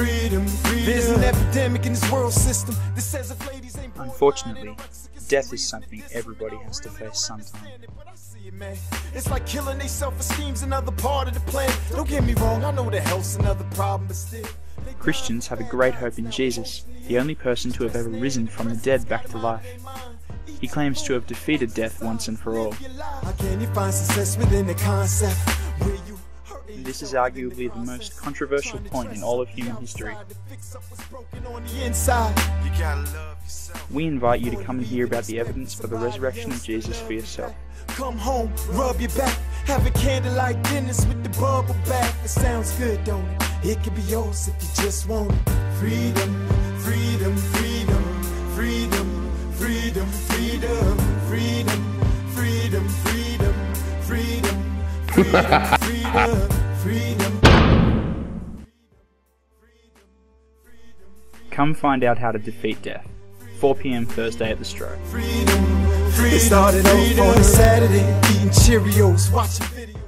Freedom, freedom. There's an epidemic in this world system that says if ladies ain't born, unfortunately, death is something everybody has to face sometime. It's like killing their self-esteem's another part of the plan. Don't get me wrong, I know the health's another problem, but still. Christians have a great hope in Jesus, the only person to have ever risen from the dead back to life. He claims to have defeated death once and for all. This is arguably the most controversial point in all of human history. We invite you to come and hear about the evidence for the resurrection of Jesus for yourself. Come home, rub your back, have a candlelight dinner with the bubble bath. It sounds good, don't it? It could be yours if you just want it. Freedom, freedom, freedom, freedom, freedom, freedom, freedom, freedom, freedom, freedom, freedom, freedom, freedom. Come find out how to defeat death. 4 PM Thursday at the Stroh. It started off on a Saturday, eating Cheerios, watching videos.